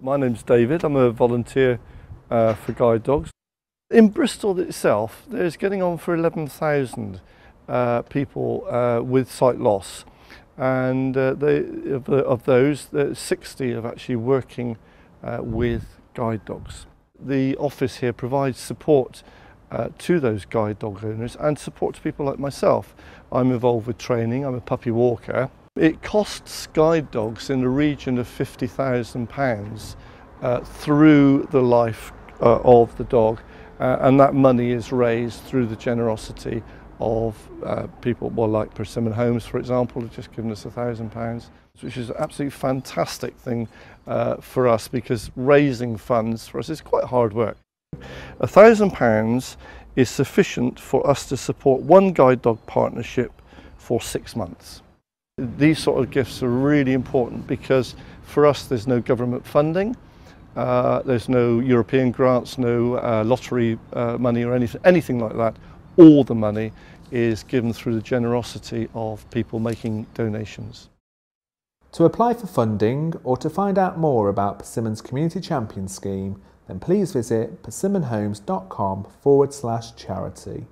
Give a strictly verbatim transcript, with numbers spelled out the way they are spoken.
My name's David, I'm a volunteer uh, for guide dogs. In Bristol itself, there's getting on for eleven thousand uh, people uh, with sight loss, and uh, they, of, of those, sixty are actually working uh, with guide dogs. The office here provides support uh, to those guide dog owners and support to people like myself. I'm involved with training, I'm a puppy walker. It costs guide dogs in the region of fifty thousand pounds uh, through the life uh, of the dog, uh, and that money is raised through the generosity of uh, people well, like Persimmon Homes, for example, have just given us a thousand pounds, which is an absolutely fantastic thing uh, for us, because raising funds for us is quite hard work. a thousand pounds is sufficient for us to support one guide dog partnership for six months. These sort of gifts are really important because for us there's no government funding, uh, there's no European grants, no uh, lottery uh, money or anything, anything like that. All the money is given through the generosity of people making donations. To apply for funding or to find out more about Persimmon's Community Champion Scheme, then please visit persimmonhomes dot com forward slash charity.